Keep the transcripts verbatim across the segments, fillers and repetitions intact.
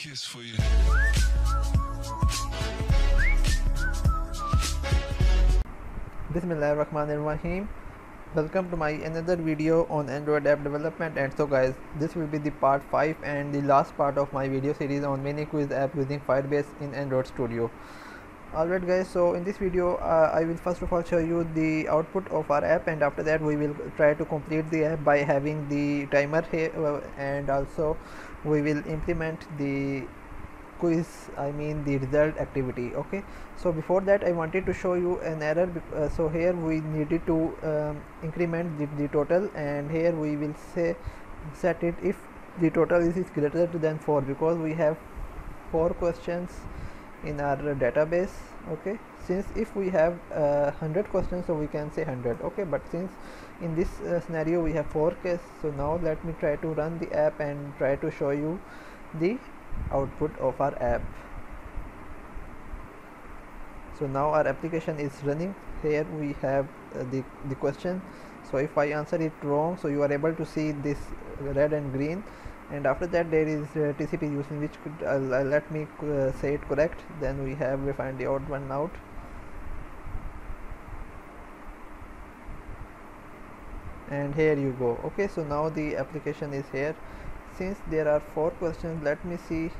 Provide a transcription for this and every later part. kiss for you. Bismillahirrahmanirrahim. Welcome to my another video on Android app development. And so guys, this will be the part five and the last part of my video series on mini quiz app using Firebase in Android Studio. Alright guys, so in this video uh, I will first of all show you the output of our app, and after that we will try to complete the app by having the timer here, uh, and also we will implement the quiz, I mean the result activity. Okay, so before that I wanted to show you an error. Uh, so here we needed to um, increment the, the total, and here we will say set it if the total is, is greater than four, because we have four questions in our database. Okay, since if we have uh, one hundred questions, so we can say one hundred. Okay, but since in this uh, scenario we have four cases, so now let me try to run the app and try to show you the output of our app. So now our application is running. Here we have uh, the, the question. So if I answer it wrong, so you are able to see this red and green, and after that there is uh, T C P using which could uh, let me uh, say it correct. Then we have we find the odd one out. And here you go. Okay, so now the application is here. Since there are four questions, let me see.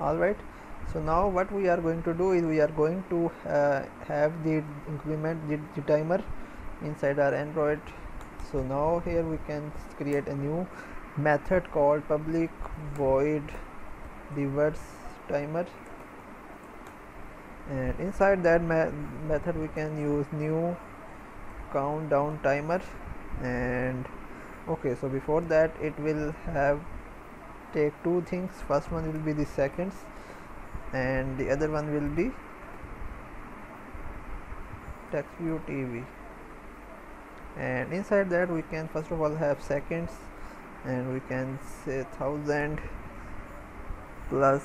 Alright, so now what we are going to do is we are going to uh, have the increment the, the timer inside our Android. So now here we can create a new method called public void reverse timer, and inside that method we can use new countdown timer. And okay, so before that it will have take two things. First one will be the seconds and the other one will be text view T V, and inside that we can first of all have seconds, and we can say thousand plus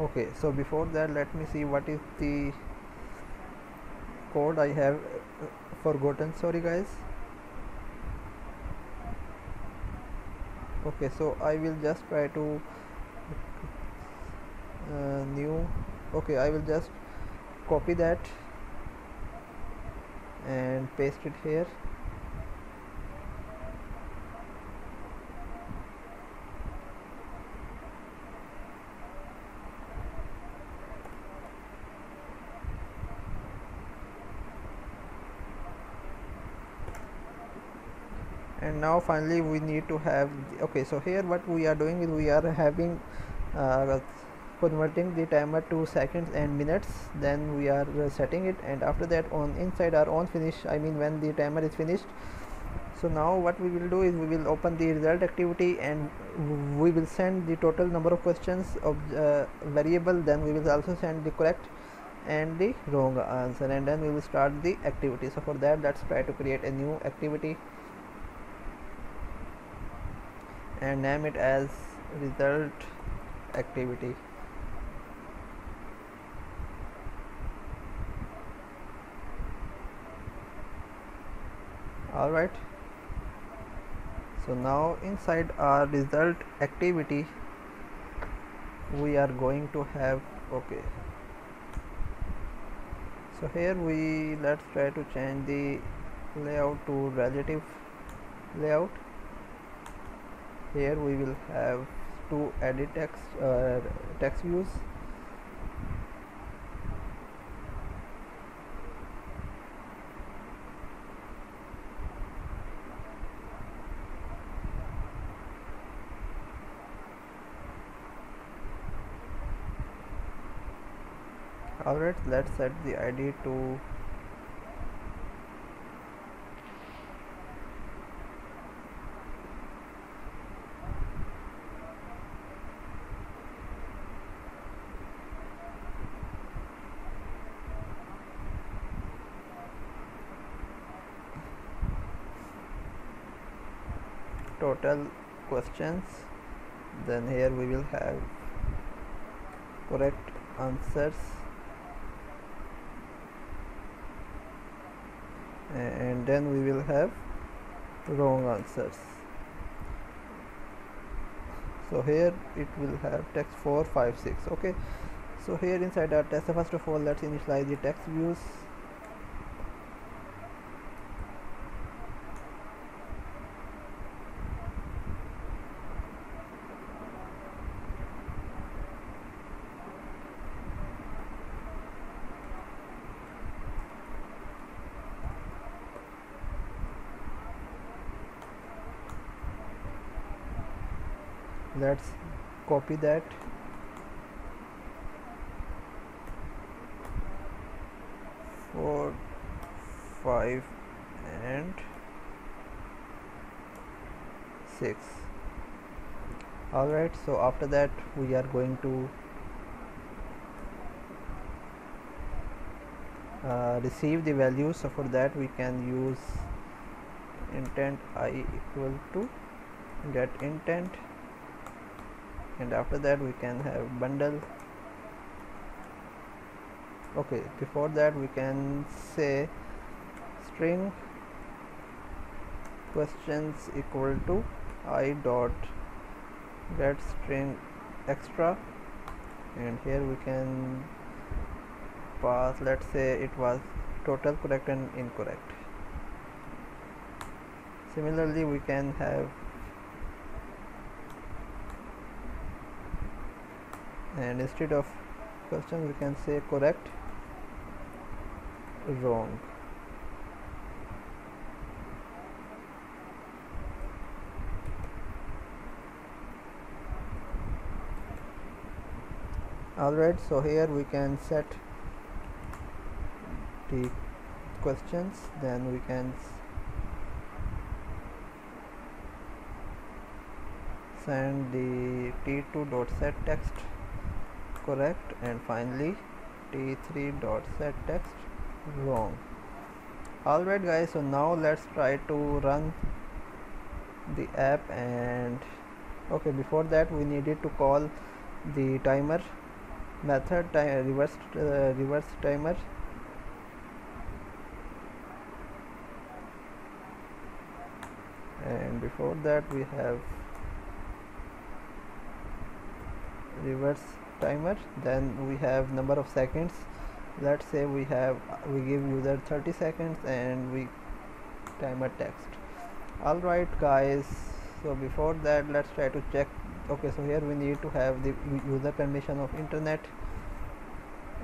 okay. So before that let me see what is the code I have forgotten, sorry guys. Okay, so I will just try to uh, new okay I will just copy that and paste it here. And now finally we need to have the, okay, so here what we are doing is we are having uh, converting the timer to seconds and minutes, then we are uh, setting it, and after that on inside our on finish, I mean when the timer is finished. So now what we will do is we will open the result activity and we will send the total number of questions of uh, variable, then we will also send the correct and the wrong answer, and then we will start the activity. So for that, let's try to create a new activity and name it as result activity. Alright, so now inside our result activity we are going to have okay so here we let's try to change the layout to relative layout. Here we will have two edit text uh, text views, alright. Let's set the I D to total questions, then here we will have correct answers and then we will have wrong answers. So here it will have text four, five, six. Okay, so here inside our test, first of all let's initialize the text views. Let's copy that four, five and six. Alright, so after that we are going to uh, receive the values. So for that we can use intent I equal to get intent, and after that we can have bundle. Okay, before that we can say string questions equal to I dot get string extra, and here we can pass, let's say it was total, correct and incorrect. Similarly we can have and instead of question we can say correct wrong. Alright, so here we can set the questions, then we can send the t two dot set text correct, and finally t three dot set text wrong. Alright guys, so now let's try to run the app. And okay, before that we needed to call the timer method, time reverse uh, reverse timer. And before that we have reverse timer, then we have number of seconds. Let's say we have we give user thirty seconds and we timer text. Alright guys, so before that let's try to check. Okay, so here we need to have the user permission of internet,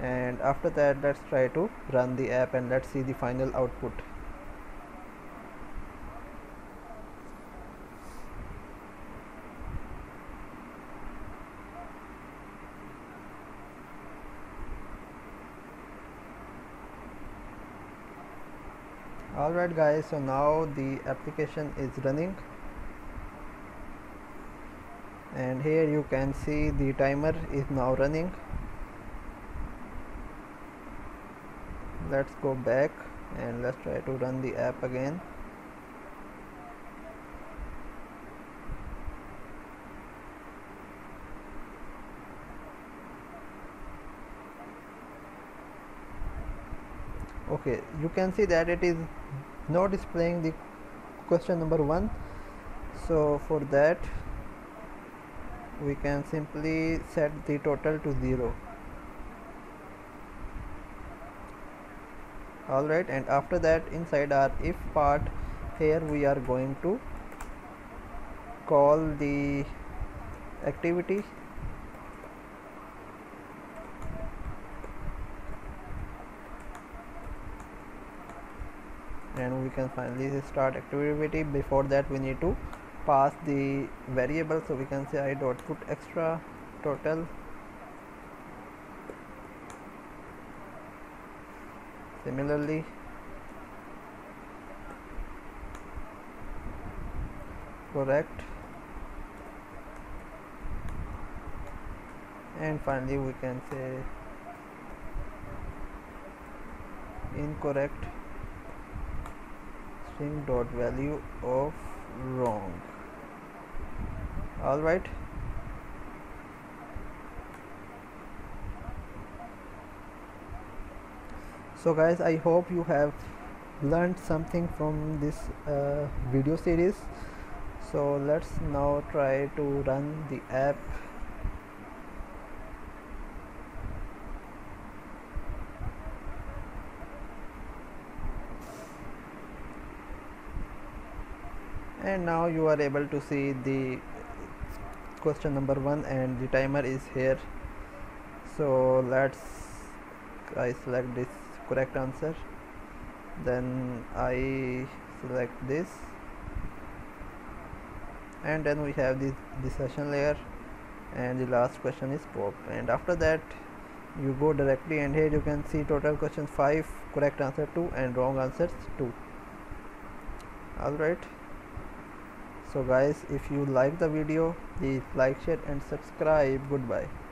and after that let's try to run the app and let's see the final output. Alright guys, so now the application is running, and here you can see the timer is now running. Let's go back and let's try to run the app again. Okay, you can see that it is not displaying the question number one. So for that we can simply set the total to zero. Alright, and after that inside our if part, here we are going to call the activity, and we can finally start activity. Before that we need to pass the variable, so we can say I dot put extra total. Similarly correct, and finally we can say incorrect string dot value of wrong. All right. So guys, I hope you have learned something from this uh, video series. So let's now try to run the app. And now you are able to see the question number one, and the timer is here. So let's I select this correct answer, then I select this, and then we have this the session layer, and the last question is pop. And after that you go directly, and here you can see total questions five, correct answer two, and wrong answers two. All right. So guys, if you like the video, please like, share and subscribe. Goodbye.